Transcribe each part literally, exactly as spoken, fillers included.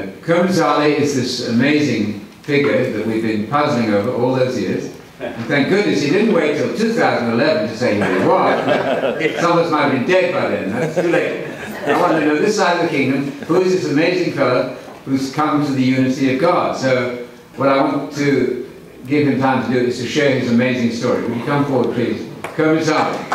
Uh, Kermit Zarley is this amazing figure that we've been puzzling over all those years. And thank goodness he didn't wait till two thousand eleven to say who he was. Some of us might have been dead by then. That's too late. I want to know this side of the kingdom, who is this amazing fellow who's come to the unity of God? So what I want to give him time to do is to share his amazing story. Would you come forward, please? Kermit Zarley.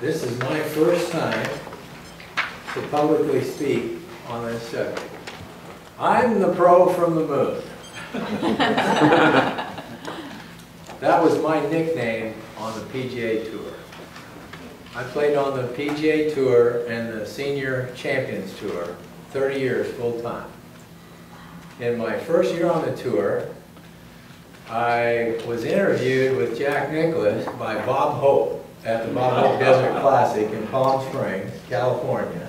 This is my first time to publicly speak on this subject. I'm the pro from the moon. That was my nickname on the P G A Tour. I played on the P G A Tour and the Senior Champions Tour thirty years full time. In my first year on the tour, I was interviewed with Jack Nicklaus by Bob Hope at the Bob Hope Desert Classic in Palm Springs, California,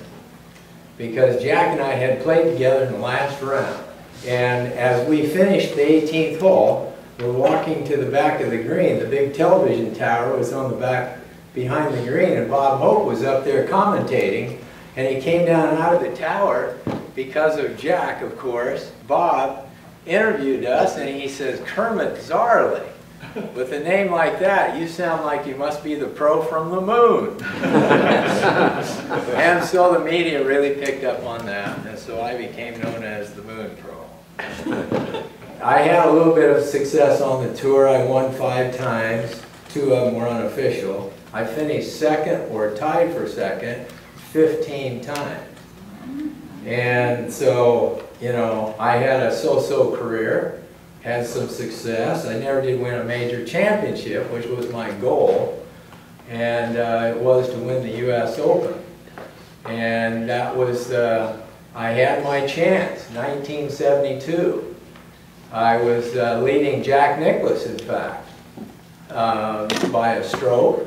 because Jack and I had played together in the last round. And as we finished the eighteenth hole, we're walking to the back of the green. The big television tower was on the back behind the green, and Bob Hope was up there commentating, and he came down out of the tower because of Jack, of course. Bob interviewed us, and he says, "Kermit Zarley, with a name like that, you sound like you must be the pro from the moon." And so the media really picked up on that, and so I became known as the Moon Pro. I had a little bit of success on the tour. I won five times. Two of them were unofficial. I finished second or tied for second fifteen times. And so, you know, I had a so-so career. Had some success. I never did win a major championship, which was my goal, and uh, it was to win the U S Open. And that was, uh, I had my chance, nineteen seventy-two. I was uh, leading Jack Nicklaus, in fact, uh, by a stroke,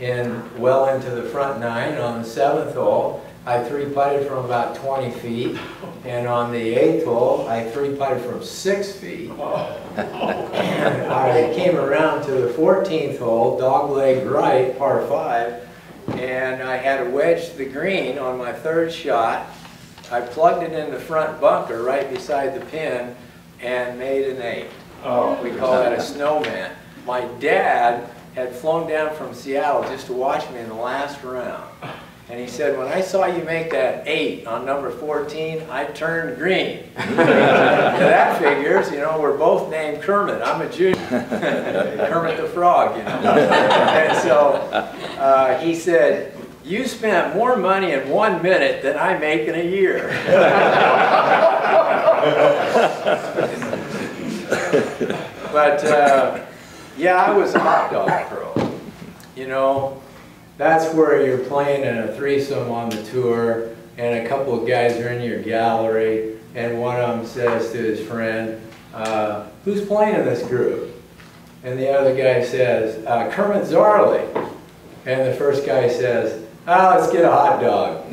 and well into the front nine. On the seventh hole, I three-putted from about twenty feet, and on the eighth hole, I three-putted from six feet. And I came around to the fourteenth hole, dogleg right, par five, and I had a wedge to the green on my third shot. I plugged it in the front bunker right beside the pin and made an eight. Oh. We call that a snowman. My dad had flown down from Seattle just to watch me in the last round. And he said, "When I saw you make that eight on number fourteen, I turned green." That figures, you know, we're both named Kermit. I'm a junior. Kermit the Frog, you know. And so uh, he said, "You spent more money in one minute than I make in a year." But, uh, yeah, I was a hot dog pro, you know. That's where you're playing in a threesome on the tour, and a couple of guys are in your gallery, and one of them says to his friend, uh, "Who's playing in this group?" And the other guy says, uh, "Kermit Zarley." And the first guy says, "Ah, oh, let's get a hot dog."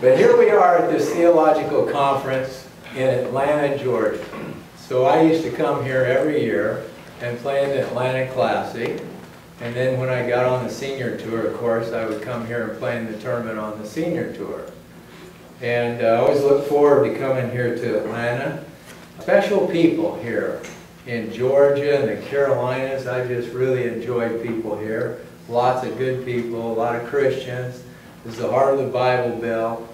But here we are at this theological conference in Atlanta, Georgia. So I used to come here every year and play in the Atlantic Classic. And then when I got on the senior tour, of course, I would come here and play in the tournament on the senior tour. And I uh, always look forward to coming here to Atlanta. Special people here in Georgia and the Carolinas. I just really enjoy people here. Lots of good people, a lot of Christians. This is the heart of the Bible Belt.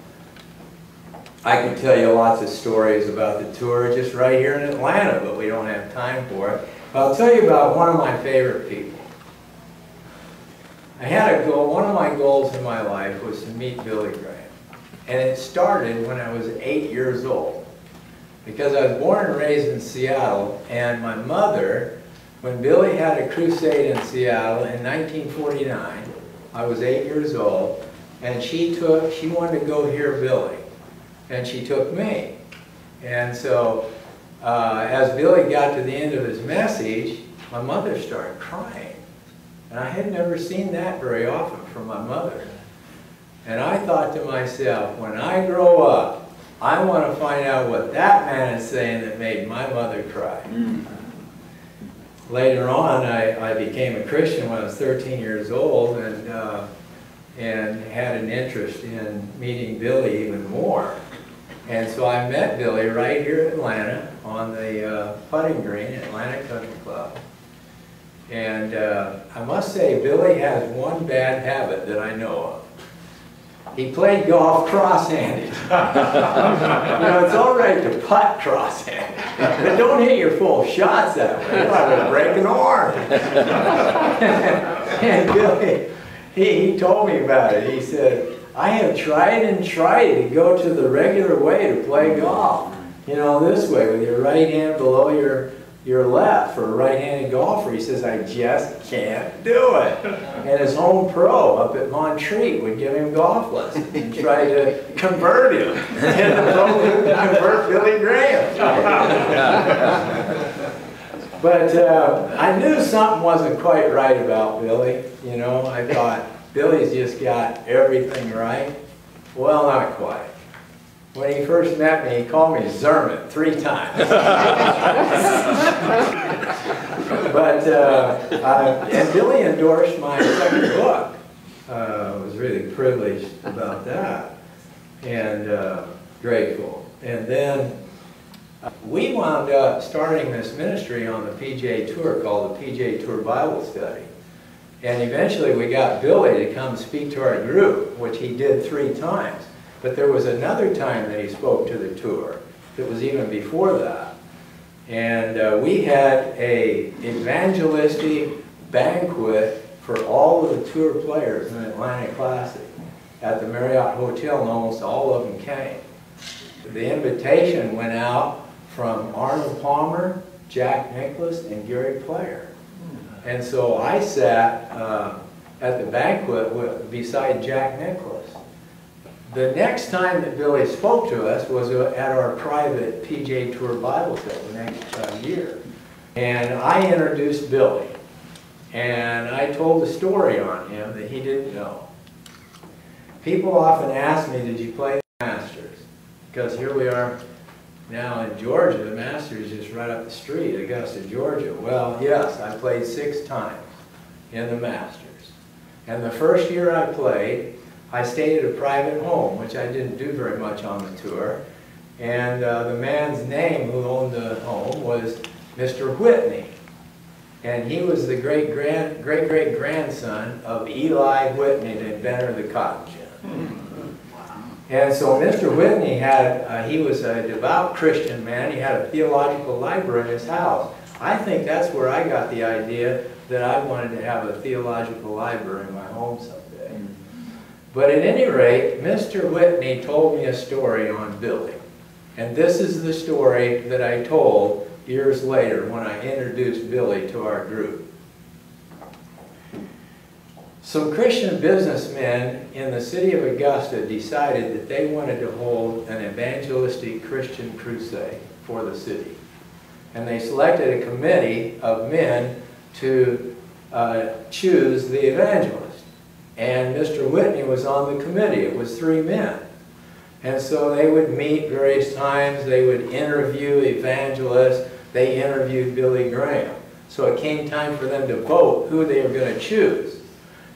I can tell you lots of stories about the tour just right here in Atlanta, but we don't have time for it. But I'll tell you about one of my favorite people. I had a goal. One of my goals in my life was to meet Billy Graham. And it started when I was eight years old, because I was born and raised in Seattle, and my mother, when Billy had a crusade in Seattle in nineteen forty-nine, I was eight years old, and she took, she wanted to go hear Billy. And she took me. And so uh, as Billy got to the end of his message, my mother started crying. And I had never seen that very often from my mother. And I thought to myself, when I grow up, I want to find out what that man is saying that made my mother cry. Mm. Later on, I, I became a Christian when I was thirteen years old, and uh, and had an interest in meeting Billy even more. And so I met Billy right here in Atlanta on the uh, putting green at Atlanta Country Club. And uh, I must say, Billy has one bad habit that I know of. He played golf cross-handed. You know, it's all right to putt cross-handed, but don't hit your full shots that way. You're not going to break an arm. And Billy, he, he told me about it. He said, I have tried and tried to go to the regular way to play golf. You know, this way, with your right hand below your your left for a right-handed golfer. He says, I just can't do it. And his home pro up at Montreat would give him golf lessons and try to convert him. And the pro would convert Billy Graham. But uh, I knew something wasn't quite right about Billy. You know, I thought, Billy's just got everything right. Well, not quite. When he first met me, he called me Zerman three times. But uh, I, and Billy endorsed my second book. Uh, I was really privileged about that and uh, grateful. And then we wound up starting this ministry on the P G A Tour called the P G A Tour Bible Study. And eventually we got Billy to come speak to our group, which he did three times. But there was another time that he spoke to the tour that was even before that. And uh, we had a evangelistic banquet for all of the tour players in the Atlanta Classic at the Marriott Hotel, and almost all of them came. The invitation went out from Arnold Palmer, Jack Nicklaus, and Gary Player. And so I sat uh, at the banquet with, beside Jack Nicklaus. The next time that Billy spoke to us was at our private P G A Tour Bible study the next uh, year. And I introduced Billy. And I told the story on him that he didn't know. People often ask me, did you play the Masters? Because here we are now in Georgia. The Masters is right up the street, Augusta, Georgia. Well, yes, I played six times in the Masters. And the first year I played, I stayed at a private home, which I didn't do very much on the tour. And uh, the man's name who owned the home was Mister Whitney. And he was the great-great-grandson of Eli Whitney, the inventor of the cotton gin. And so Mister Whitney had, uh, he was a devout Christian man. He had a theological library in his house. I think that's where I got the idea that I wanted to have a theological library in my home someday. But at any rate, Mister Whitney told me a story on Billy. And this is the story that I told years later when I introduced Billy to our group. Some Christian businessmen in the city of Augusta decided that they wanted to hold an evangelistic Christian crusade for the city. And they selected a committee of men to uh, choose the evangelist. And Mister Whitney was on the committee. It was three men. And so they would meet various times. They would interview evangelists. They interviewed Billy Graham. So it came time for them to vote who they were going to choose.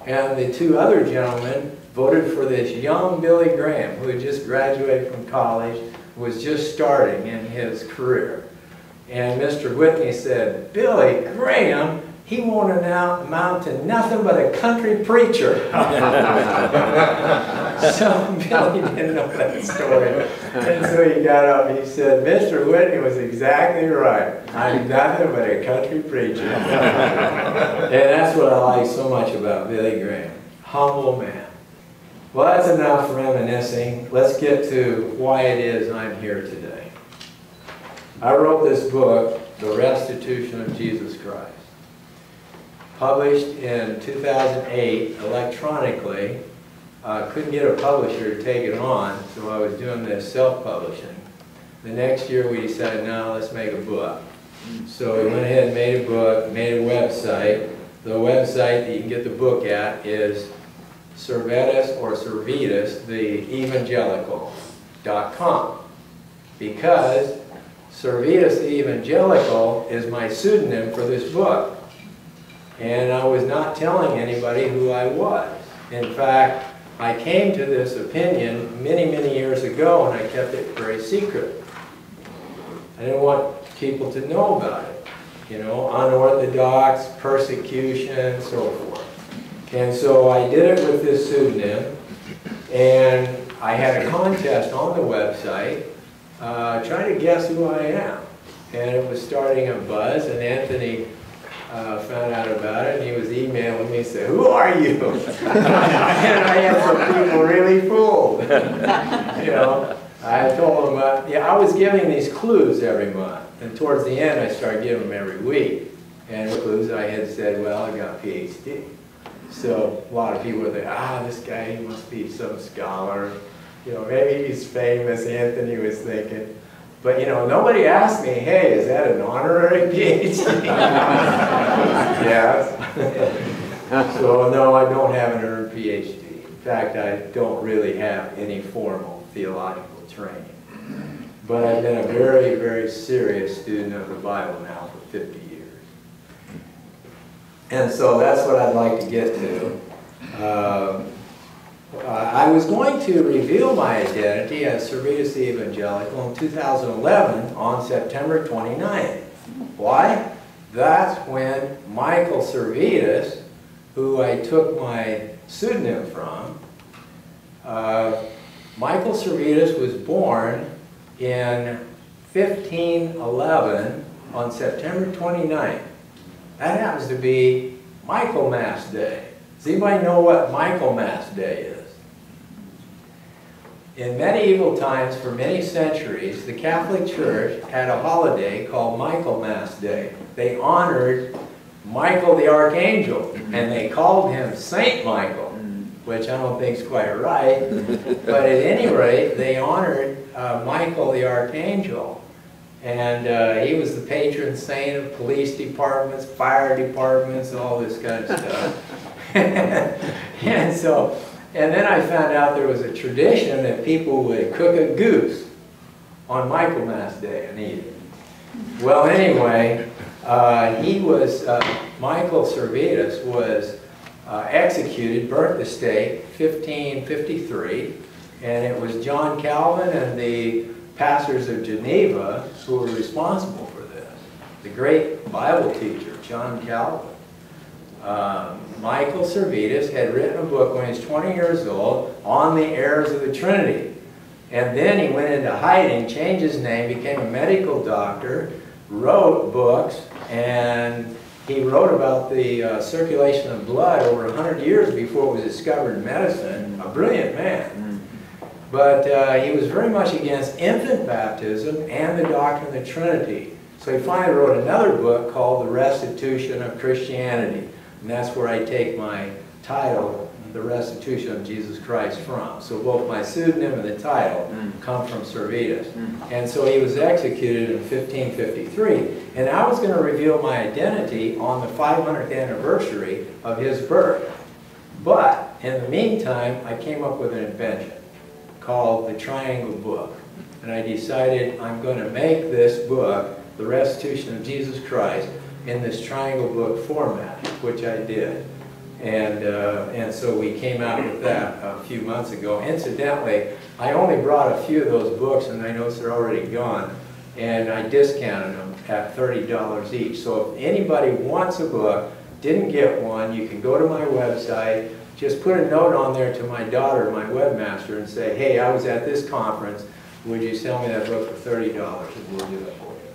And the two other gentlemen voted for this young Billy Graham, who had just graduated from college, was just starting in his career. And Mister Whitney said, Billy Graham, he won't amount to nothing but a country preacher. So Billy didn't know that story. And so he got up and he said, Mister Whitney was exactly right. I'm nothing but a country preacher. And that's what I like so much about Billy Graham. Humble man. Well, that's enough reminiscing. Let's get to why it is I'm here today. I wrote this book, The Restitution of Jesus Christ, published in two thousand eight electronically. Uh, couldn't get a publisher to take it on, so I was doing this self-publishing. The next year we decided, now let's make a book. So we went ahead and made a book, made a website. The website that you can get the book at is Servetus or Servetus the Evangelical dot com. because Servetus the Evangelical is my pseudonym for this book. And I was not telling anybody who I was. In fact, I came to this opinion many, many years ago, and I kept it very secret. I didn't want people to know about it. You know, unorthodox, persecution, so forth. And so I did it with this pseudonym, and I had a contest on the website, uh, trying to guess who I am. And it was starting a buzz, and Anthony Uh, found out about it, and he was emailing me and said, "Who are you?" And I had some people really fooled. You know, I told them, uh, yeah, I was giving these clues every month, and towards the end I started giving them every week. And clues I had said, well, I got a P H D. So a lot of people were like, ah, this guy, he must be some scholar. You know, maybe he's famous, Anthony was thinking. But, you know, nobody asked me, hey, is that an honorary P H D? Yes. So, no, I don't have an earned P H D. In fact, I don't really have any formal theological training. But I've been a very, very serious student of the Bible now for fifty years. And so that's what I'd like to get to. Uh, Uh, I was going to reveal my identity as Servetus the Evangelical in two thousand eleven on September twenty-ninth. Why? That's when Michael Servetus, who I took my pseudonym from, uh, Michael Servetus was born in fifteen eleven on September twenty-ninth. That happens to be Michaelmas Day. Does anybody know what Michaelmas Day is? In medieval times, for many centuries, the Catholic Church had a holiday called Michaelmas Day. They honored Michael the Archangel, and they called him Saint Michael, which I don't think is quite right. But at any rate, they honored uh, Michael the Archangel. And uh, he was the patron saint of police departments, fire departments, all this kind of stuff. And so, and then I found out there was a tradition that people would cook a goose on Michaelmas Day and eat it. Well, anyway, uh, he was, uh, Michael Servetus was uh, executed, burnt at the stake, fifteen fifty-three, and it was John Calvin and the pastors of Geneva who were responsible for this. The great Bible teacher, John Calvin. Um, Michael Servetus had written a book when he was twenty years old on the heirs of the Trinity. And then he went into hiding, changed his name, became a medical doctor, wrote books, and he wrote about the uh, circulation of blood over one hundred years before it was discovered in medicine. A brilliant man. But uh, he was very much against infant baptism and the doctrine of the Trinity. So he finally wrote another book called The Restitution of Christianity. And that's where I take my title, The Restitution of Jesus Christ, from. So both my pseudonym and the title come from Servetus. And so he was executed in fifteen fifty-three. And I was going to reveal my identity on the five hundredth anniversary of his birth. But in the meantime, I came up with an invention called the Triangle Book. And I decided I'm going to make this book, The Restitution of Jesus Christ, in this Triangle Book format, which I did. And, uh, and so we came out with that a few months ago. Incidentally, I only brought a few of those books, and I noticed they're already gone, and I discounted them at thirty dollars each. So if anybody wants a book, didn't get one, you can go to my website, just put a note on there to my daughter, my webmaster, and say, hey, I was at this conference, would you sell me that book for thirty dollars, and we'll do it for you.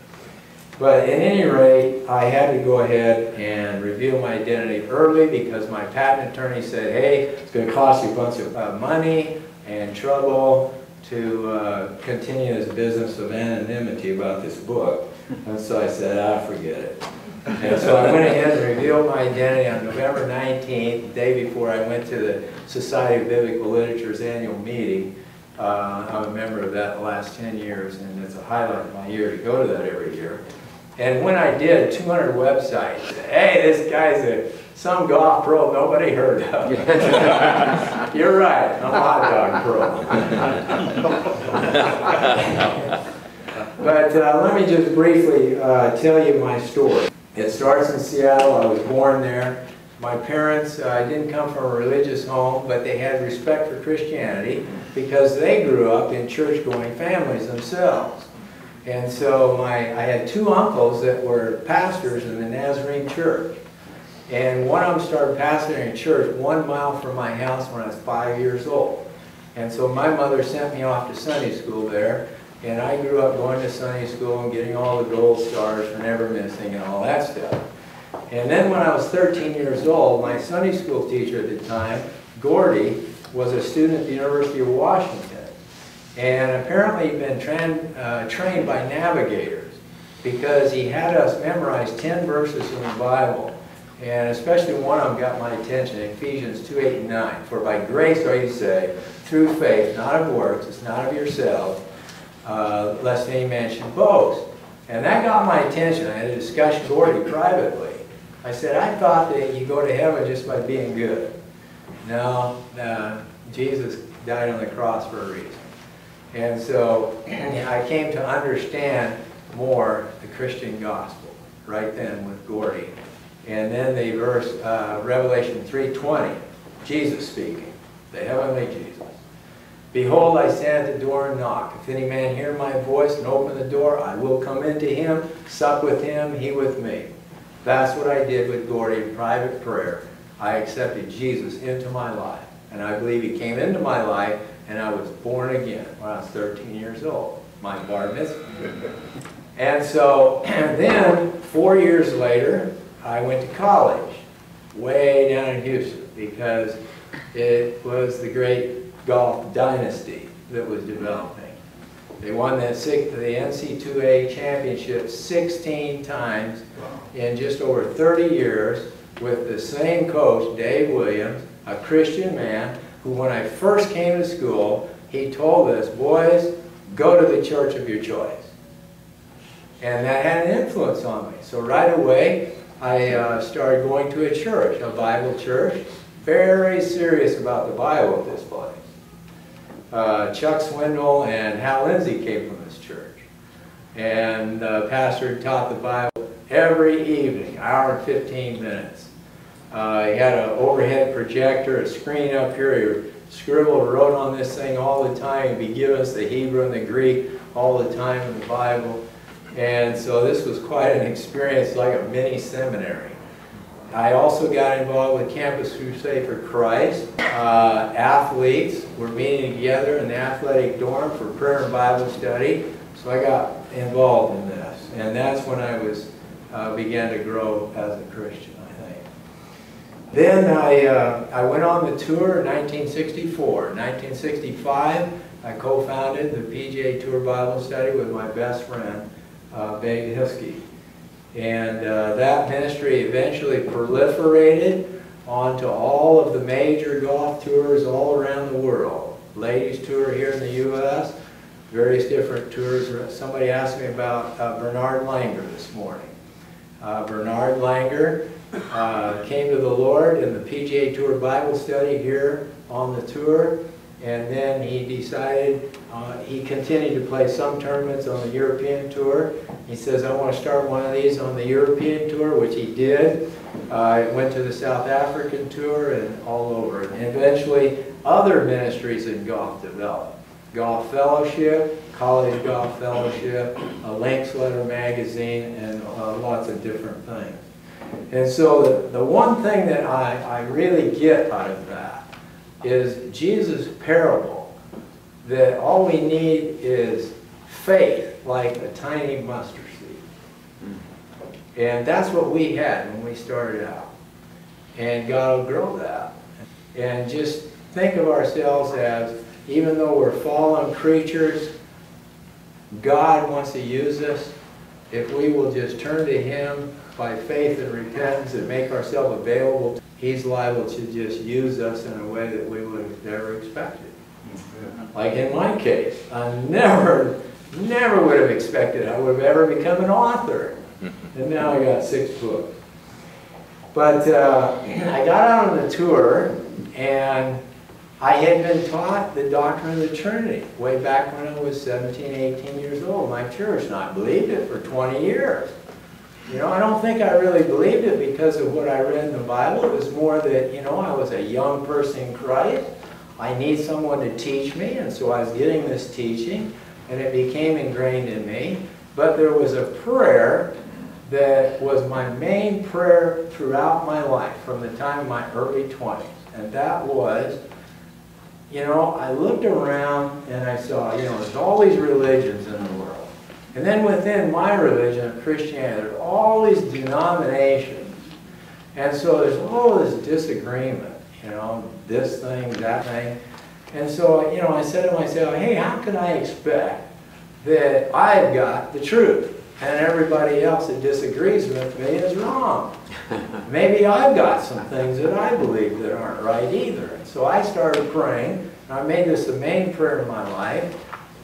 But at any rate, I had to go ahead and reveal my identity early because my patent attorney said, hey, it's going to cost you a bunch of uh, money and trouble to uh, continue this business of anonymity about this book. And so I said, ah, forget it. And so I went ahead and revealed my identity on November nineteenth, the day before I went to the Society of Biblical Literature's annual meeting. Uh, I'm a member of that the last ten years, and it's a highlight of my year to go to that every year. And when I did, two hundred websites, hey, this guy's a, some golf pro nobody heard of. You're right, I'm a hot dog pro. But uh, let me just briefly uh, tell you my story. It starts in Seattle. I was born there. My parents, I uh, didn't come from a religious home, but they had respect for Christianity because they grew up in church-going families themselves. And so my, I had two uncles that were pastors in the Nazarene church. And one of them started pastoring a church one mile from my house when I was five years old. And so my mother sent me off to Sunday school there. And I grew up going to Sunday school and getting all the gold stars for never missing and all that stuff. And then when I was thirteen years old, my Sunday school teacher at the time, Gordy, was a student at the University of Washington. And apparently he'd been tra uh, trained by Navigators because he had us memorize ten verses in the Bible. And especially one of them got my attention, Ephesians two, eight, and nine. For by grace are you saved, through faith, not of works, it's not of yourselves, uh, lest any man should boast. And that got my attention. I had a discussion with Gordy privately. I said, I thought that you go to heaven just by being good. No, uh, Jesus died on the cross for a reason. And so I came to understand more the Christian gospel right then with Gordy. And then the verse, uh, Revelation three twenty, Jesus speaking, the heavenly Jesus. Behold, I stand at the door and knock. If any man hear my voice and open the door, I will come into him, sup with him, he with me. That's what I did with Gordy in private prayer. I accepted Jesus into my life. And I believe he came into my life, and I was born again when I was thirteen years old. My bar mitzvah. And so, and then, four years later, I went to college, way down in Houston, because it was the great golf dynasty that was developing. They won that six, the N C double A championship sixteen times in just over thirty years with the same coach, Dave Williams, a Christian man, who when I first came to school, he told us, boys, go to the church of your choice. And that had an influence on me. So right away, I uh, started going to a church, a Bible church, very serious about the Bible at this point. Uh, Chuck Swindoll and Hal Lindsey came from this church. And the pastor taught the Bible every evening, hour and fifteen minutes. Uh, he had an overhead projector, a screen up here. He would scribble, wrote on this thing all the time. He'd give us the Hebrew and the Greek all the time in the Bible. And so this was quite an experience, like a mini seminary. I also got involved with Campus Crusade for Christ. Uh, athletes were meeting together in the athletic dorm for prayer and Bible study. So I got involved in this. And that's when I was uh, began to grow as a Christian, I think. Then I, uh, I went on the tour in nineteen sixty-four. In nineteen sixty-five, I co-founded the P G A Tour Bible Study with my best friend, Uh, Big Hiskey. And uh, that ministry eventually proliferated onto all of the major golf tours all around the world. Ladies tour here in the U S, various different tours. Somebody asked me about uh, Bernard Langer this morning. Uh, Bernard Langer uh, came to the Lord in the P G A Tour Bible Study here on the tour. And then he decided, uh, he continued to play some tournaments on the European Tour. He says, I want to start one of these on the European Tour, which he did. Uh, went to the South African Tour and all over. And eventually, other ministries in golf developed. Golf Fellowship, College Golf Fellowship, a Links Letter magazine, and uh, lots of different things. And so the, the one thing that I, I really get out of that is Jesus' parable that all we need is faith like a tiny mustard seed. And that's what we had when we started out. And God will grow that. And just think of ourselves as, even though we're fallen creatures, God wants to use us if we will just turn to Him by faith and repentance and make ourselves available to He's liable to just use us in a way that we would have never expected. Like in my case, I never, never would have expected I would have ever become an author. And now I got six books. But uh, I got out on the tour, and I had been taught the doctrine of the Trinity way back when I was seventeen, eighteen years old. My church, and I believed it for twenty years. You know, I don't think I really believed it because of what I read in the Bible. It was more that, you know, I was a young person in Christ. I need someone to teach me, and so I was getting this teaching, and it became ingrained in me. But there was a prayer that was my main prayer throughout my life from the time of my early twenties, and that was, you know, I looked around and I saw, you know, there's all these religions in the world. And then within my religion of Christianity, there's all these denominations. And so there's all this disagreement, you know, this thing, that thing. And so, you know, I said to myself, hey, how can I expect that I've got the truth and everybody else that disagrees with me is wrong? Maybe I've got some things that I believe that aren't right either. And so I started praying, and I made this the main prayer of my life.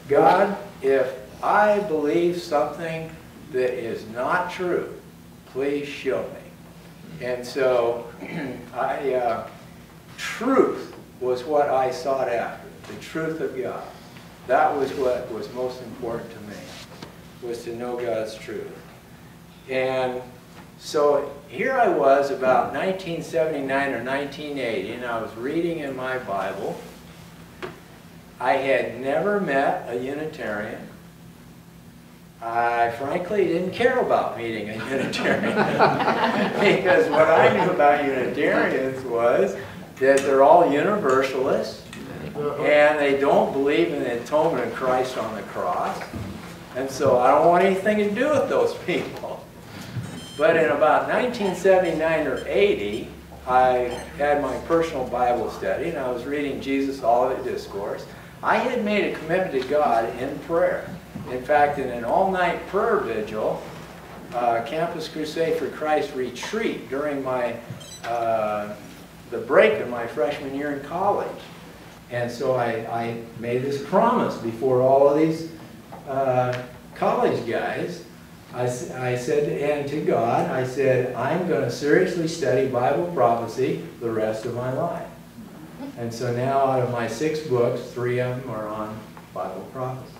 God, if I believe something that is not true, please show me. And so I, uh, truth was what I sought after, the truth of God. That was what was most important to me, was to know God's truth. And so here I was about nineteen seventy-nine or nineteen eighty, and I was reading in my Bible. I had never met a Unitarian. I frankly didn't care about meeting a Unitarian because what I knew about Unitarians was that they're all universalists and they don't believe in the atonement of Christ on the cross. And so I don't want anything to do with those people. But in about nineteen seventy-nine or eighty, I had my personal Bible study, and I was reading Jesus' Olivet Discourse. I had made a commitment to God in prayer. In fact, in an all-night prayer vigil, uh, Campus Crusade for Christ retreat during my, uh, the break of my freshman year in college. And so I, I made this promise before all of these Uh, college guys. I, I said, and to God, I said, I'm going to seriously study Bible prophecy the rest of my life. And so now out of my six books, three of them are on Bible prophecy.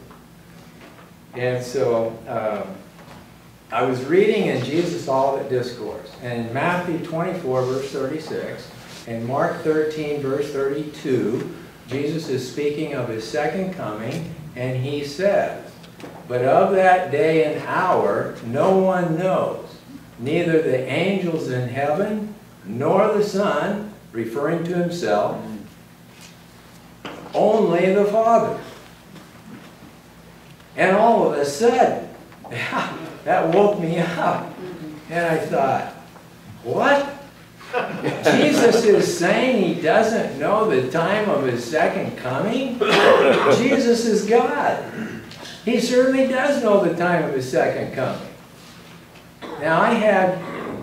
And so um, I was reading in Jesus' Olivet Discourse, and in Matthew twenty-four, verse thirty-six, and Mark thirteen, verse thirty-two, Jesus is speaking of his second coming, and he says, but of that day and hour no one knows, neither the angels in heaven nor the Son, referring to himself, only the Father. And all of a sudden, that woke me up. And I thought, what? Jesus is saying he doesn't know the time of his second coming? Jesus is God. He certainly does know the time of his second coming. Now, I had,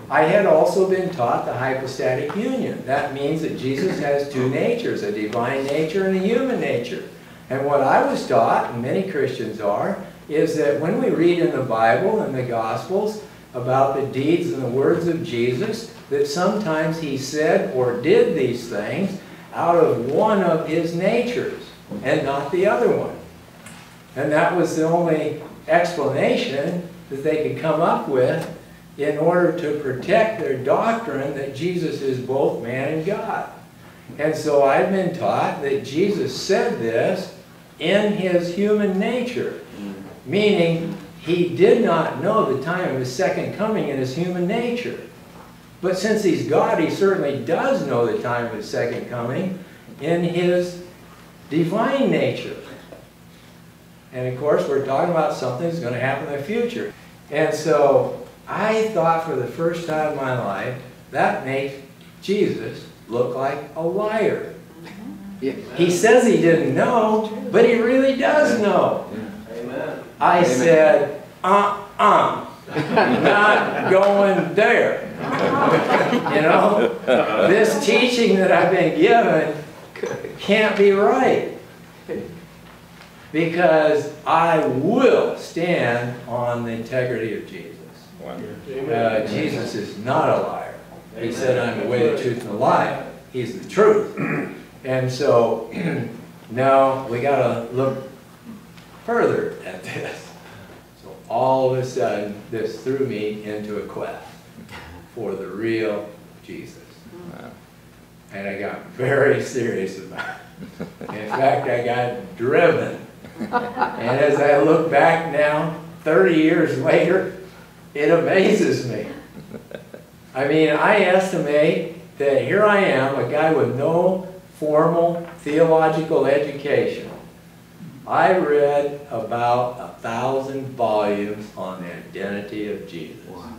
I had also been taught the hypostatic union. That means that Jesus has two natures, a divine nature and a human nature. And what I was taught, and many Christians are, is that when we read in the Bible and the Gospels about the deeds and the words of Jesus, that sometimes he said or did these things out of one of his natures and not the other one. And that was the only explanation that they could come up with in order to protect their doctrine that Jesus is both man and God. And so I've been taught that Jesus said this in his human nature, meaning he did not know the time of his second coming in his human nature. But since he's God, he certainly does know the time of his second coming in his divine nature. And of course, we're talking about something that's going to happen in the future. And so I thought for the first time in my life, that makes Jesus look like a liar. He says he didn't know, but he really does know. I said, uh-uh, not going there. You know, this teaching that I've been given can't be right. Because I will stand on the integrity of Jesus. Uh, Jesus is not a liar. He said, I'm the way, the truth, and the life. He's the truth. And so now we got to look further at this. So all of a sudden, this threw me into a quest for the real Jesus. Wow. And I got very serious about it. In fact, I got driven. And as I look back now, thirty years later, it amazes me. I mean, I estimate that here I am, a guy with no formal theological education. I read about a thousand volumes on the identity of Jesus. Wow.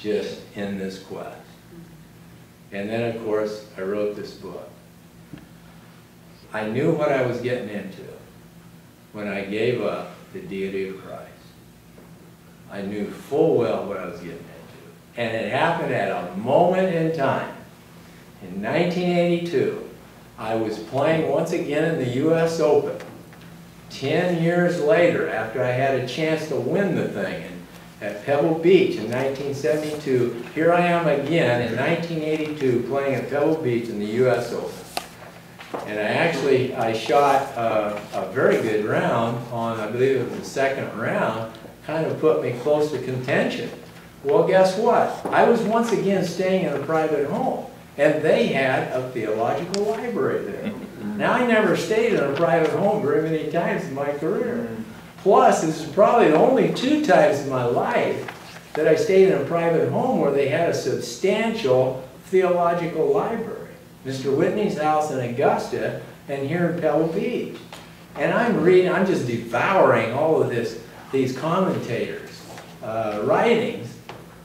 Just in this quest. And then, of course, I wrote this book. I knew what I was getting into when I gave up the deity of Christ. I knew full well what I was getting into. And it happened at a moment in time. In nineteen eighty-two, I was playing once again in the U S Open. Ten years later, after I had a chance to win the thing at Pebble Beach in nineteen seventy-two, here I am again in nineteen eighty-two playing at Pebble Beach in the U S Open. And I actually, I shot a, a very good round on, I believe it was the second round, kind of put me close to contention. Well, guess what? I was once again staying in a private home, and they had a theological library there. Now, I never stayed in a private home very many times in my career. Plus, this is probably the only two times in my life that I stayed in a private home where they had a substantial theological library. Mister Whitney's house in Augusta and here in Pebble Beach. And I'm reading, I'm just devouring all of this, these commentators' uh, writings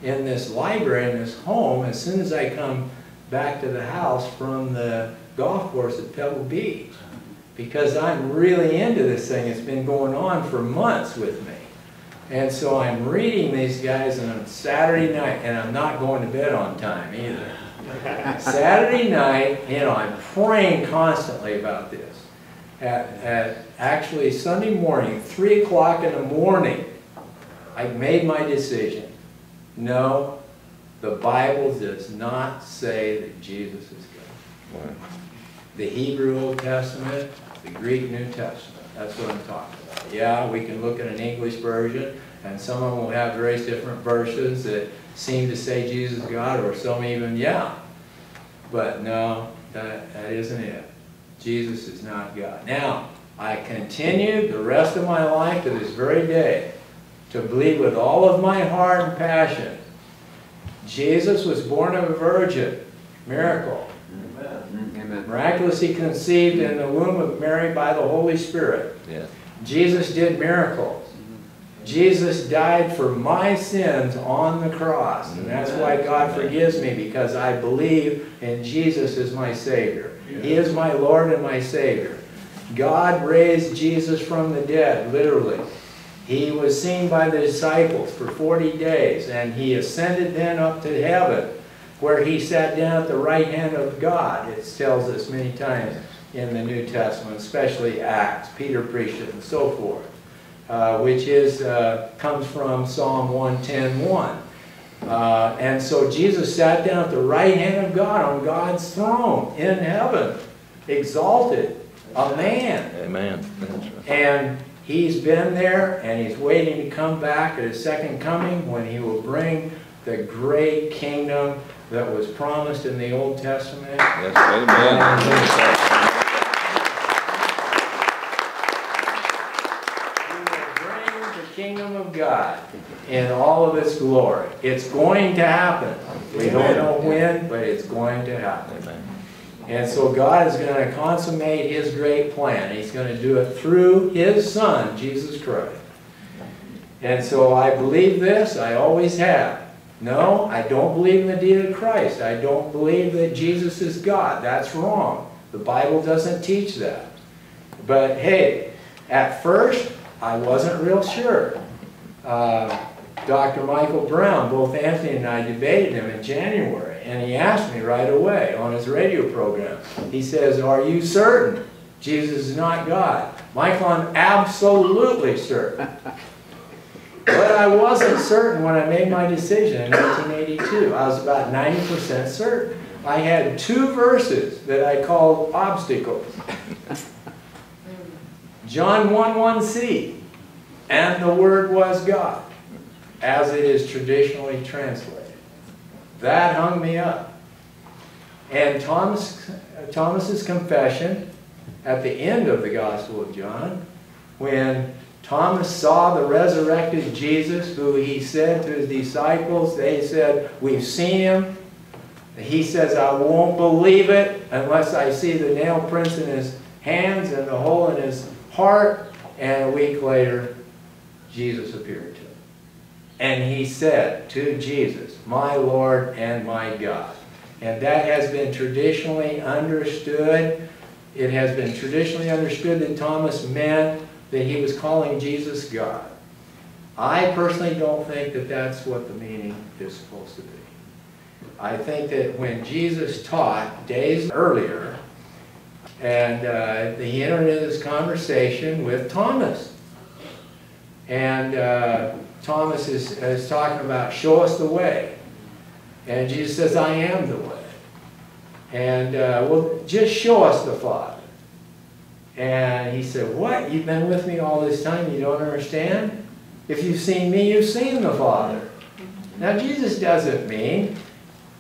in this library, in this home, as soon as I come back to the house from the golf course at Pebble Beach. Because I'm really into this thing. It's been going on for months with me. And so I'm reading these guys on Saturday night, and I'm not going to bed on time either. Saturday night, you know, I'm praying constantly about this. At, at actually Sunday morning, three o'clock in the morning, I made my decision. No, the Bible does not say that Jesus is God. Wow. The Hebrew Old Testament, the Greek New Testament. That's what I'm talking about. Yeah, we can look at an English version, and some of them will have various different versions that seem to say Jesus is God, or some even, yeah. But no, that, that isn't it. Jesus is not God. Now, I continued the rest of my life to this very day to believe with all of my heart and passion Jesus was born of a virgin. Miracle. Miraculously conceived in the womb of Mary by the Holy Spirit. Yeah. Jesus did miracles. Mm-hmm. Jesus died for my sins on the cross. Mm-hmm. And that's why God Amen. Forgives me, because I believe in Jesus as my Savior. Yeah. He is my Lord and my Savior. God raised Jesus from the dead, literally. He was seen by the disciples for forty days, and He ascended then up to heaven, where He sat down at the right hand of God. It tells us many times in the New Testament, especially Acts, Peter preached it, and so forth, uh, which is uh, comes from Psalm one ten, one. Uh, and so Jesus sat down at the right hand of God on God's throne in heaven, exalted, a man. Amen. And He's been there, and He's waiting to come back at His second coming, when He will bring the great kingdom that was promised in the Old Testament. Yes, amen. He will bring the kingdom of God in all of its glory. It's going to happen. We don't know when, but it's going to happen. Amen. And so God is going to consummate His great plan. He's going to do it through His Son, Jesus Christ. And so I believe this. I always have. No, I don't believe in the deity of Christ. I don't believe that Jesus is God. That's wrong. The Bible doesn't teach that. But hey, at first, I wasn't real sure. Uh, Doctor Michael Brown, both Anthony and I debated him in January, and he asked me right away on his radio program. He says, "Are you certain Jesus is not God?" Michael, I'm absolutely certain. But I wasn't certain when I made my decision in nineteen eighty-two. I was about ninety percent certain. I had two verses that I called obstacles. John one one c, and the Word was God, as it is traditionally translated. That hung me up. And Thomas, Thomas's confession at the end of the Gospel of John, when Thomas saw the resurrected Jesus, who he said to his disciples, they said, "We've seen him." He says, "I won't believe it unless I see the nail prints in his hands and the hole in his heart." And a week later, Jesus appeared to him. And he said to Jesus, "My Lord and my God." And that has been traditionally understood. It has been traditionally understood that Thomas meant that he was calling Jesus God. I personally don't think that that's what the meaning is supposed to be. I think that when Jesus taught days earlier, and uh, he entered into this conversation with Thomas, and uh, Thomas is, is talking about, "Show us the way," and Jesus says, "I am the way," and uh, "Well, just show us the Father." And he said, "What? You've been with me all this time, you don't understand? If you've seen me, you've seen the Father." Now Jesus doesn't mean,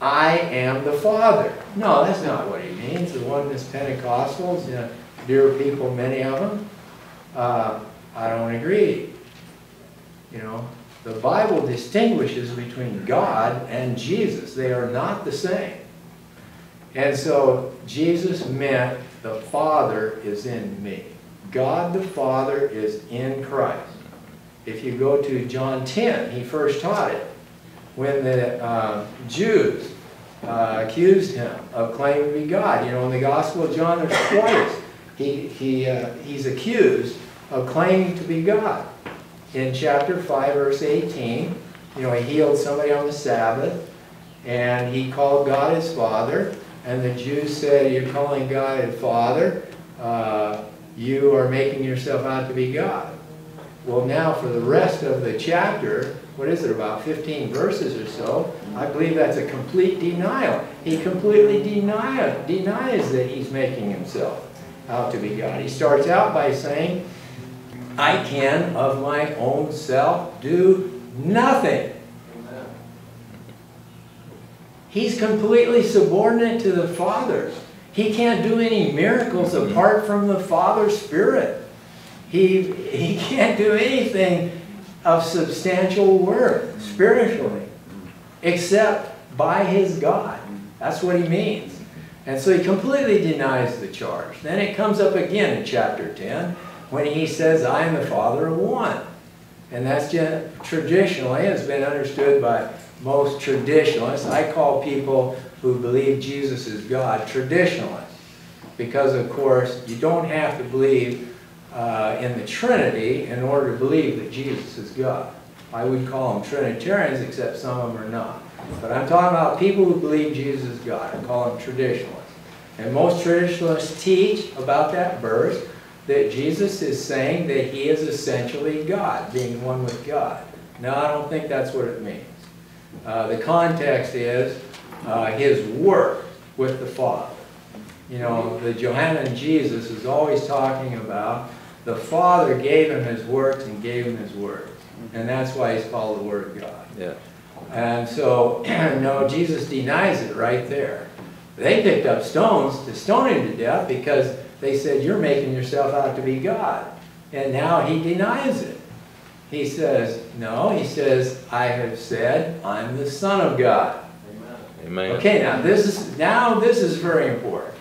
"I am the Father." No, that's not what he means. The one that's Pentecostals, you know, dear people, many of them, uh, I don't agree. You know, the Bible distinguishes between God and Jesus. They are not the same. And so Jesus meant the Father is in me. God the Father is in Christ. If you go to John ten, he first taught it. When the uh, Jews uh, accused him of claiming to be God. You know, in the Gospel of John, there's twice. He, he, uh, he's accused of claiming to be God. In chapter five, verse eighteen, you know, he healed somebody on the Sabbath, and he called God his Father, and the Jews said, "You're calling God his Father. Uh, you are making yourself out to be God." Well, now for the rest of the chapter, what is it, about fifteen verses or so, I believe that's a complete denial. He completely denied, denies that he's making himself out to be God. He starts out by saying, "I can of my own self do nothing." Amen. He's completely subordinate to the Father. He can't do any miracles apart from the Father's Spirit. He, he can't do anything of substantial worth spiritually, except by his God. That's what he means. And so he completely denies the charge. Then it comes up again in chapter ten when he says, "I am the Father of one." And that's just, traditionally, it's been understood by most traditionalists. I call people who believe Jesus is God traditionalists, because of course you don't have to believe Uh, in the Trinity in order to believe that Jesus is God. I would call them Trinitarians, except some of them are not. But I'm talking about people who believe Jesus is God. I call them traditionalists. And most traditionalists teach about that verse that Jesus is saying that he is essentially God, being one with God. No, I don't think that's what it means. Uh, the context is uh, his work with the Father. You know, the Johannine Jesus is always talking about the Father gave him his works and gave him his word. And that's why he's called the Word of God. Yeah. And so, no, Jesus denies it right there. They picked up stones to stone him to death because they said, "You're making yourself out to be God." And now he denies it. He says, no, he says, "I have said, I'm the Son of God." Amen. Okay, now this is, now this is very important.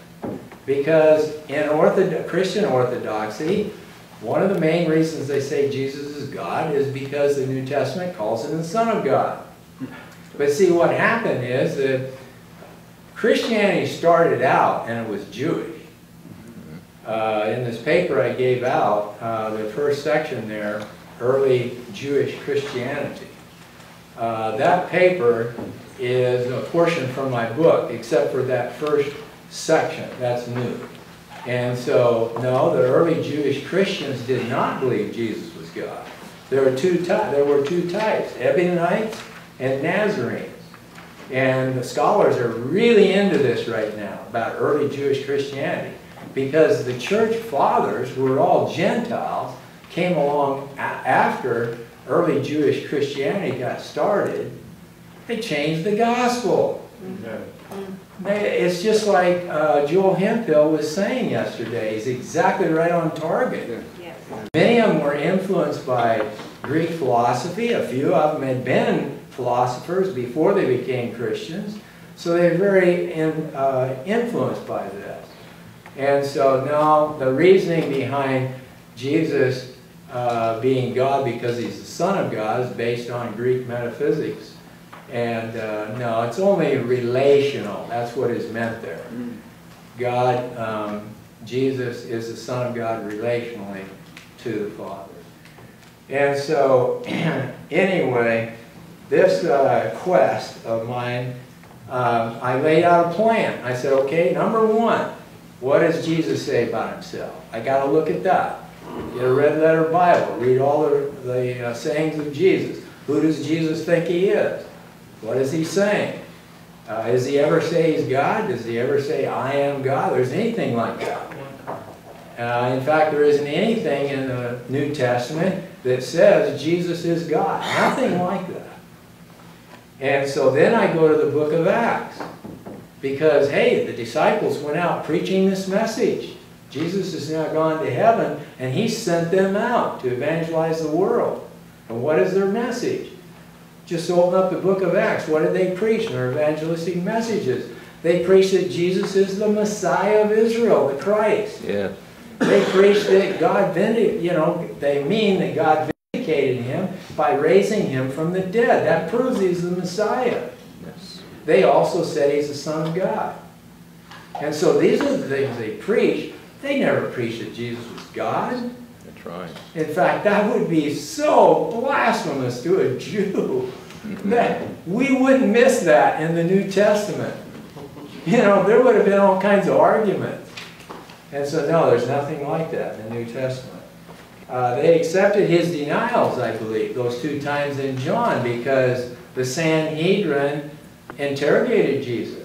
Because in ortho Christian orthodoxy, one of the main reasons they say Jesus is God is because the New Testament calls him the Son of God. But see, what happened is that Christianity started out, and it was Jewish. Uh, in this paper I gave out, uh, the first section there, Early Jewish Christianity. Uh, that paper is a portion from my book, except for that first section. That's new. And so, no, the early Jewish Christians did not believe Jesus was God. There were two types. There were two types: Ebionites and Nazarenes. And the scholars are really into this right now about early Jewish Christianity, because the church fathers, who were all Gentiles, came along after early Jewish Christianity got started. They changed the gospel. Mm-hmm. It's just like uh, Joel Hemphill was saying yesterday. He's exactly right on target. Yes. Many of them were influenced by Greek philosophy. A few of them had been philosophers before they became Christians. So they're very in, uh, influenced by this. And so now the reasoning behind Jesus uh, being God because he's the Son of God is based on Greek metaphysics. And uh, no, it's only relational. That's what is meant there. God, um, Jesus is the Son of God relationally to the Father. And so, anyway, this uh, quest of mine, um, I laid out a plan. I said, okay, number one, what does Jesus say about himself? I got to look at that. Get a red letter Bible. Read all the, the uh, sayings of Jesus. Who does Jesus think he is? What is he saying? Uh, does he ever say he's God? Does he ever say, I am God? There's anything like that. Uh, in fact, there isn't anything in the New Testament that says Jesus is God. Nothing like that. And so then I go to the book of Acts. Because, hey, the disciples went out preaching this message. Jesus has now gone to heaven, and he sent them out to evangelize the world. And what is their message? Just open up the book of Acts. What did they preach in their evangelistic messages? They preached that Jesus is the Messiah of Israel, the Christ. Yeah. They preached that God vindicated, you know, they mean that God vindicated him by raising him from the dead. That proves he's the Messiah. Yes. They also said he's the Son of God. And so these are the things they preached. They never preached that Jesus was God. Right. In fact, that would be so blasphemous to a Jew that we wouldn't miss that in the New Testament. You know, there would have been all kinds of arguments. And so, no, there's nothing like that in the New Testament. Uh, they accepted his denials, I believe, those two times in John, because the Sanhedrin interrogated Jesus,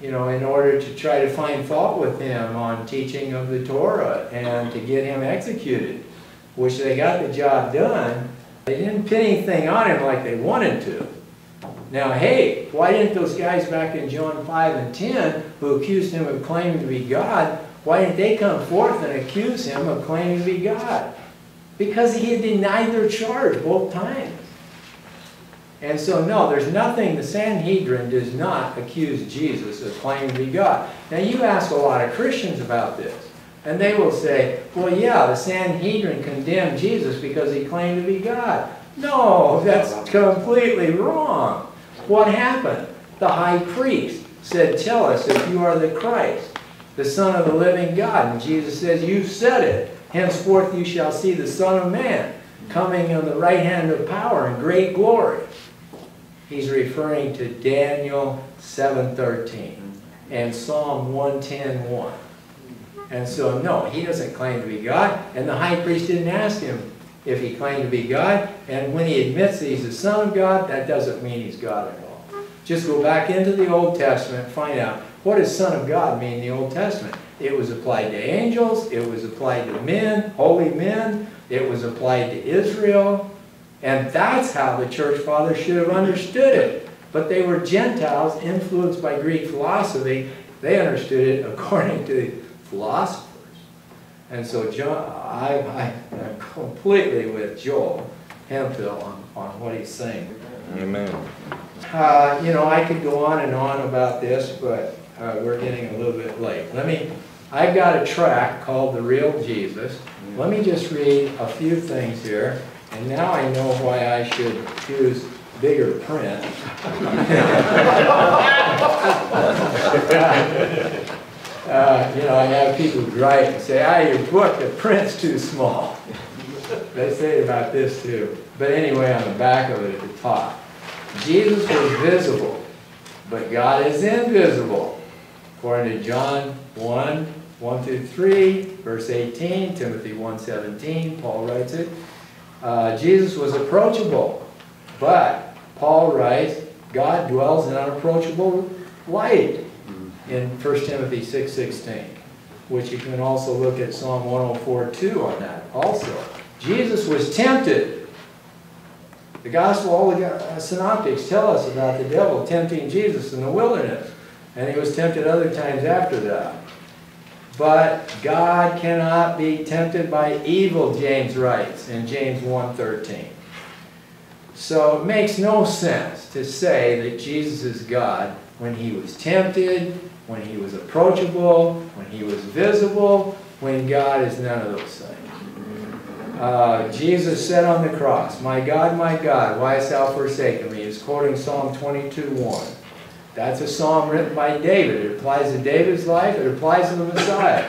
you know, in order to try to find fault with him on teaching of the Torah and to get him executed, which they got the job done. They didn't pin anything on him like they wanted to. Now, hey, why didn't those guys back in John five and ten who accused him of claiming to be God, why didn't they come forth and accuse him of claiming to be God? Because he had denied their charge both times. And so, no, there's nothing, the Sanhedrin does not accuse Jesus of claiming to be God. Now, you ask a lot of Christians about this, and they will say, well, yeah, the Sanhedrin condemned Jesus because he claimed to be God. No, that's completely wrong. What happened? The high priest said, tell us if you are the Christ, the Son of the living God. And Jesus says, you've said it. Henceforth you shall see the Son of Man coming on the right hand of power in great glory. He's referring to Daniel seven thirteen and Psalm one ten one. And so, no, he doesn't claim to be God. And the high priest didn't ask him if he claimed to be God. And when he admits that he's the Son of God, that doesn't mean he's God at all. Just go back into the Old Testament and find out, what does Son of God mean in the Old Testament? It was applied to angels. It was applied to men, holy men. It was applied to Israel. And that's how the church fathers should have understood it. But they were Gentiles influenced by Greek philosophy. They understood it according to the philosophers. And so John, I, I, I'm completely with Joel Hemphill on, on what he's saying. Amen. Uh, you know, I could go on and on about this, but uh, we're getting a little bit late. Let me, I've got a tract called The Real Jesus. Let me just read a few things here. And now I know why I should use bigger print. uh, you know, I have people write and say, ah, your book, the print's too small. They say about this too. But anyway, on the back of it at the top, Jesus was visible, but God is invisible. According to John one, one through three, verse eighteen, Timothy one, seventeen, Paul writes it. Uh, Jesus was approachable, but Paul writes, God dwells in unapproachable light in First Timothy six sixteen, which you can also look at Psalm one oh four two on that also. Jesus was tempted. The gospel, all the synoptics tell us about the devil tempting Jesus in the wilderness. And he was tempted other times after that. But God cannot be tempted by evil, James writes in James one thirteen. So it makes no sense to say that Jesus is God when he was tempted, when he was approachable, when he was visible, when God is none of those things. Uh, Jesus said on the cross, "My God, my God, why hast thou forsaken me?" He's quoting Psalm twenty-two one. That's a psalm written by David. It applies to David's life. It applies to the Messiah.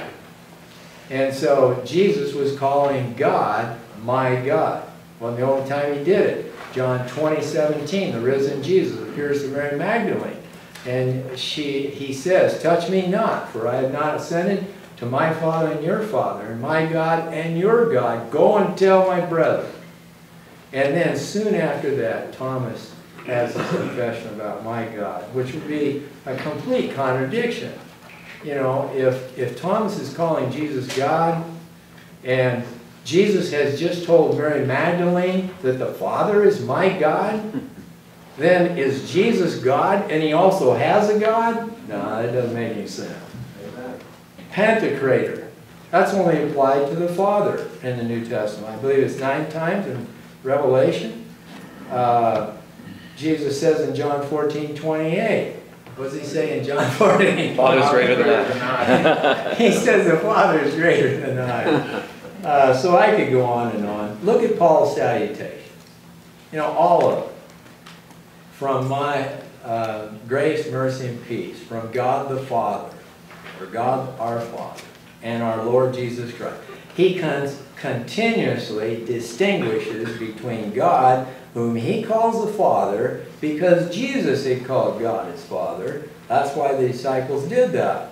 And so Jesus was calling God, my God. Well, the only time he did it, John twenty seventeen, the risen Jesus appears to Mary Magdalene. And she, he says, "Touch me not, for I have not ascended to my Father and your Father, and my God and your God. Go and tell my brethren." And then soon after that, Thomas has a confession about my God, which would be a complete contradiction. You know, if, if Thomas is calling Jesus God, and Jesus has just told Mary Magdalene that the Father is my God, then is Jesus God and he also has a God? No, that doesn't make any sense. Amen. Pantocrator. That's only applied to the Father in the New Testament. I believe it's nine times in Revelation. Uh, Jesus says in John fourteen twenty-eight. What does he say in John fourteen? Father's greater than I. He says the Father is greater than I. Uh, so I could go on and on. Look at Paul's salutation. You know, all of it. From my uh, grace, mercy, and peace. From God the Father. Or God our Father. And our Lord Jesus Christ. He con continuously distinguishes between God, whom he calls the Father, because Jesus had called God his Father. That's why the disciples did that.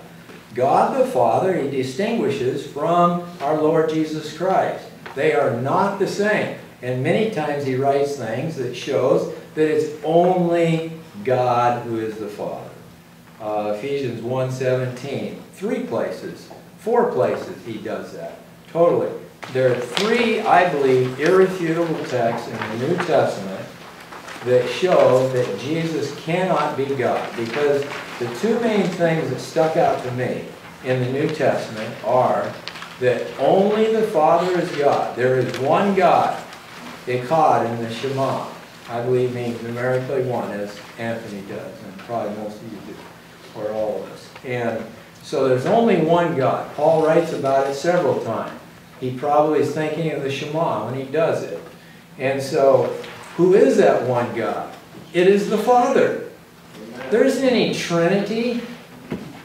God the Father, he distinguishes from our Lord Jesus Christ. They are not the same. And many times he writes things that shows that it's only God who is the Father. Uh, Ephesians one seventeen, three places, four places he does that, totally. There are three, I believe, irrefutable texts in the New Testament that show that Jesus cannot be God, because the two main things that stuck out to me in the New Testament are that only the Father is God. There is one God. Echad in the Shema, I believe, means numerically one, as Anthony does, and probably most of you do, or all of us. And so there's only one God. Paul writes about it several times. He probably is thinking of the Shema when he does it. And so, who is that one God? It is the Father. There isn't any Trinity,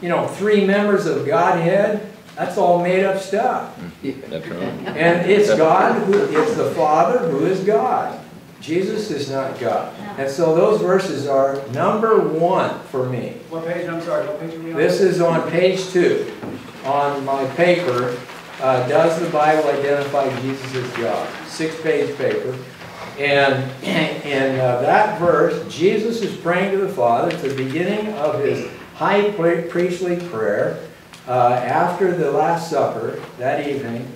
you know, three members of Godhead. That's all made up stuff. That's right. And it's God, who, it's the Father who is God. Jesus is not God. And so those verses are number one for me. What page? I'm sorry, what page are we on? This is on page two on my paper. Uh, does the Bible identify Jesus as God? Six-page paper. And in uh, that verse, Jesus is praying to the Father at the beginning of his high priestly prayer uh, after the Last Supper that evening.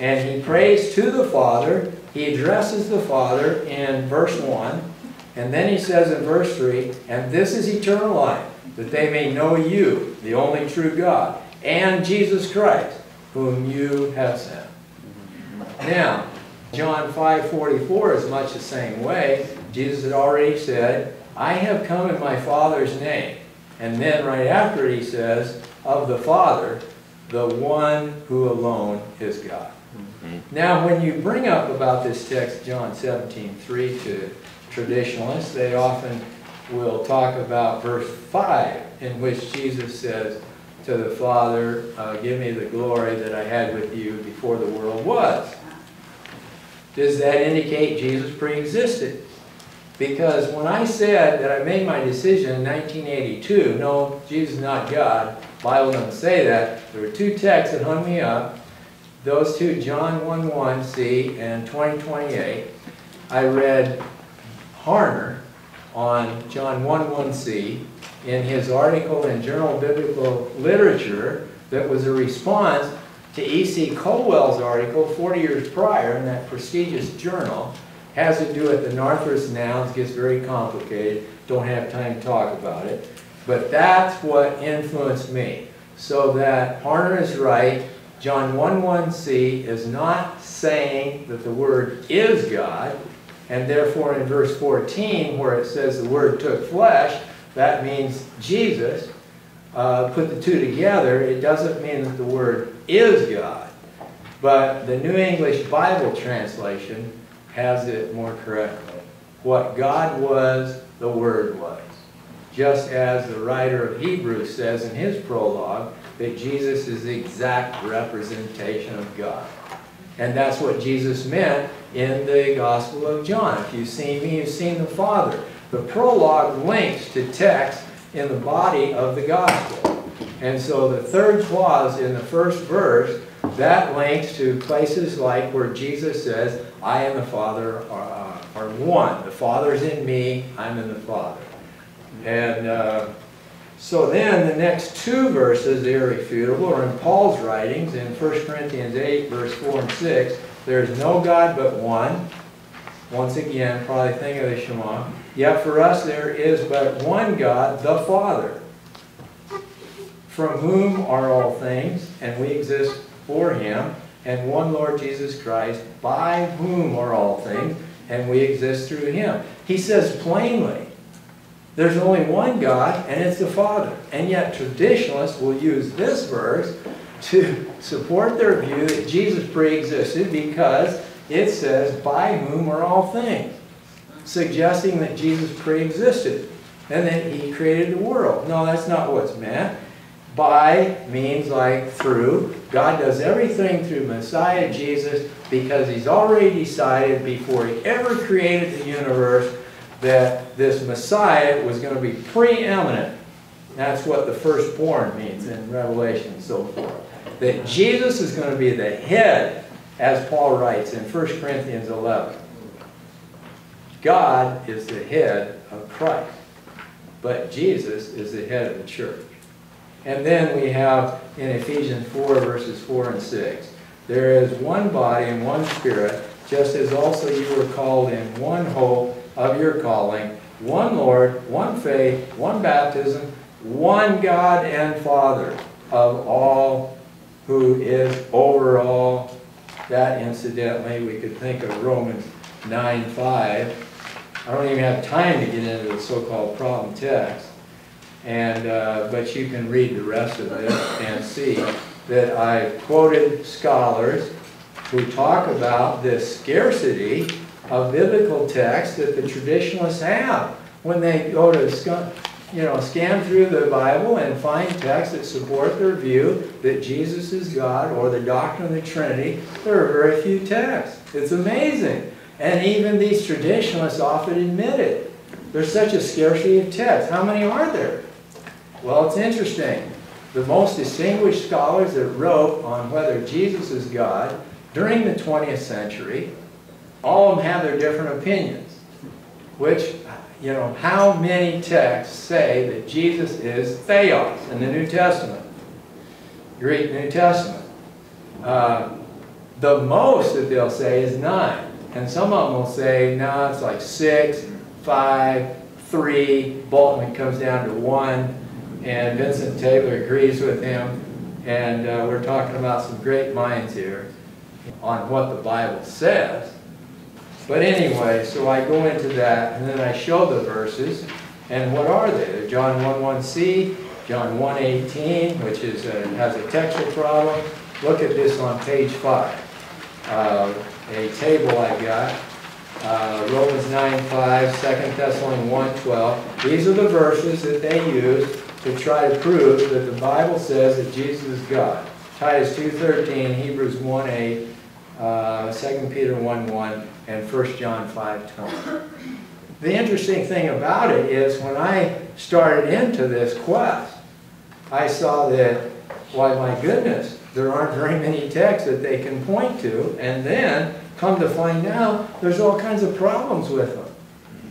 And he prays to the Father. He addresses the Father in verse one. And then he says in verse three, "And this is eternal life, that they may know you, the only true God, and Jesus Christ, whom you have sent." Now, John five forty-four is much the same way. Jesus had already said, "I have come in my Father's name." And then right after he says, "of the Father, the one who alone is God." Mm-hmm. Now, when you bring up about this text, John seventeen three, to traditionalists, they often will talk about verse five, in which Jesus says to the Father, uh, "Give me the glory that I had with you before the world was." Does that indicate Jesus pre-existed? Because when I said that I made my decision in nineteen eighty-two, no, Jesus is not God, the Bible doesn't say that, there were two texts that hung me up. those two, John one one C and twenty twenty-eight. I read Harner on John one one C in his article in Journal of Biblical Literature that was a response to E C Colwell's article forty years prior in that prestigious journal. Has to do with the Northwest nouns, gets very complicated, don't have time to talk about it. But that's what influenced me. So that Harner is right, John one one C is not saying that the Word is God, and therefore in verse fourteen where it says the Word took flesh, that means Jesus. Uh, put the two together, it doesn't mean that the Word is God. But the New English Bible translation has it more correctly. What God was, the Word was. Just as the writer of Hebrews says in his prologue, that Jesus is the exact representation of God. And that's what Jesus meant in the Gospel of John. If you've seen me, you've seen the Father. The prologue links to text in the body of the Gospel. And so the third clause in the first verse, that links to places like where Jesus says, I and the Father are, are one. The Father's in me, I'm in the Father. And uh, so then the next two verses, irrefutable, are in Paul's writings in First Corinthians eight, verse four and six. There is no God but one. Once again, probably think of the Shema. Yet for us there is but one God, the Father, from whom are all things, and we exist for Him, and one Lord Jesus Christ, by whom are all things, and we exist through Him. He says plainly, there's only one God, and it's the Father. And yet traditionalists will use this verse to support their view that Jesus pre-existed because it says, by whom are all things, suggesting that Jesus pre-existed, and that He created the world. No, that's not what's meant. By means like through. God does everything through Messiah Jesus because He's already decided before He ever created the universe that this Messiah was going to be preeminent. That's what the firstborn means in Revelation and so forth. That Jesus is going to be the head, as Paul writes in First Corinthians eleven. God is the head of Christ, but Jesus is the head of the church. And then we have in Ephesians four, verses four and six, there is one body and one spirit, just as also you were called in one hope of your calling, one Lord, one faith, one baptism, one God and Father of all, who is over all. That, incidentally, we could think of Romans nine five. I don't even have time to get into the so-called problem text. And, uh, but you can read the rest of this and see that I've quoted scholars who talk about this scarcity of biblical texts that the traditionalists have when they go to scan, you know, scan through the Bible and find texts that support their view that Jesus is God or the doctrine of the Trinity. There are very few texts. It's amazing. And even these traditionalists often admit it. There's such a scarcity of texts. How many are there? Well, it's interesting. The most distinguished scholars that wrote on whether Jesus is God during the twentieth century, all of them have their different opinions. Which, you know, how many texts say that Jesus is theos in the New Testament? Greek New Testament. Uh, the most that they'll say is nine. And some of them will say, no, it's like six, five, three. Boltman comes down to one. And Vincent Taylor agrees with him. And uh, we're talking about some great minds here on what the Bible says. But anyway, so I go into that, and then I show the verses. And what are they? They're John one one C, John one eighteen, which is a, has a textual problem. Look at this on page five. Uh, a table I've got. Uh, Romans nine five, Second Thessalonians one twelve. These are the verses that they use to try to prove that the Bible says that Jesus is God. Titus two thirteen, Hebrews one eight, uh, Second Peter one one, and First John five twenty. The interesting thing about it is when I started into this quest, I saw that, why, my goodness, there aren't very many texts that they can point to, and then come to find out there's all kinds of problems with them.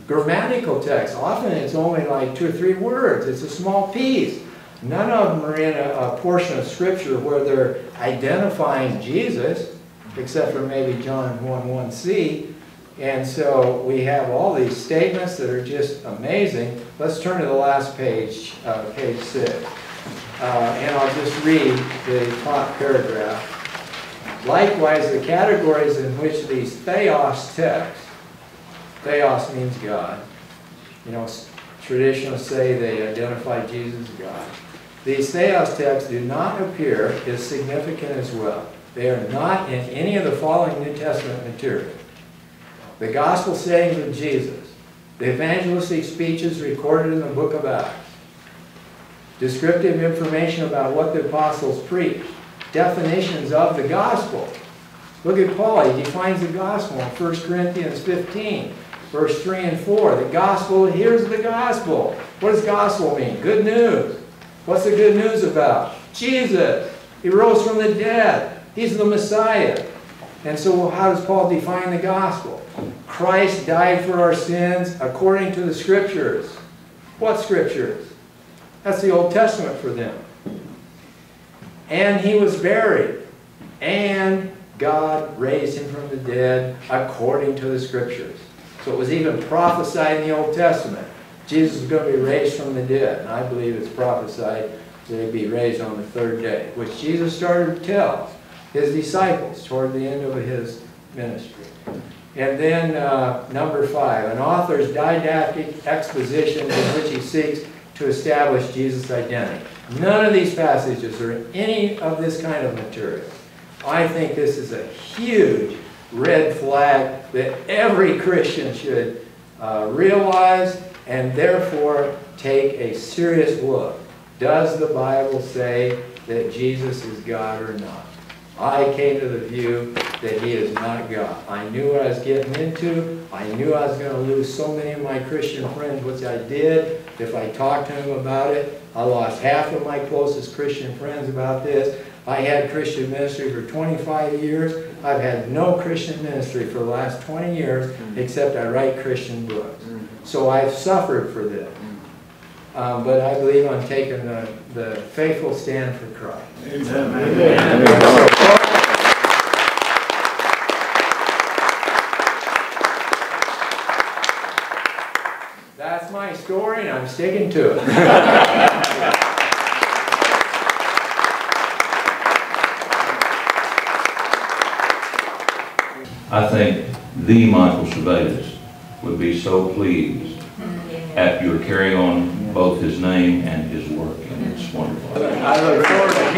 Grammatical texts, often it's only like two or three words, it's a small piece. None of them are in a, a portion of Scripture where they're identifying Jesus, except for maybe John one one c. And so we have all these statements that are just amazing. Let's turn to the last page, uh, page six. Uh, and I'll just read the top paragraph. Likewise, the categories in which these theos texts, theos means God, you know, traditionalists say they identify Jesus as God. These theos texts do not appear as significant as well. They are not in any of the following New Testament material. The Gospel sayings of Jesus, the evangelistic speeches recorded in the book of Acts, descriptive information about what the apostles preached, definitions of the Gospel. Look at Paul, he defines the Gospel in First Corinthians fifteen, verse three and four. The Gospel, here's the Gospel. What does Gospel mean? Good news. What's the good news about? Jesus. He rose from the dead. He's the Messiah. And so how does Paul define the Gospel? Christ died for our sins according to the Scriptures. What Scriptures? That's the Old Testament for them. And he was buried. And God raised him from the dead according to the Scriptures. So it was even prophesied in the Old Testament. Jesus was going to be raised from the dead. And I believe it's prophesied that he'd be raised on the third day, which Jesus started to tell his disciples toward the end of his ministry. And then uh, number five, an author's didactic exposition in which he seeks to establish Jesus' identity. None of these passages are in any of this kind of material. I think this is a huge red flag that every Christian should uh, realize and therefore take a serious look. Does the Bible say that Jesus is God or not? I came to the view that he is not God. I knew what I was getting into. I knew I was going to lose so many of my Christian friends, which I did. If I talked to them about it, I lost half of my closest Christian friends about this. I had Christian ministry for twenty-five years. I've had no Christian ministry for the last twenty years, except I write Christian books. So I've suffered for this. Um, but I believe I'm taking the, the faithful stand for Christ. Amen. Amen. Amen. That's my story, and I'm sticking to it. I think the Michael Servetus would be so pleased at your carrying on both his name and his work, and it's wonderful. I look forward to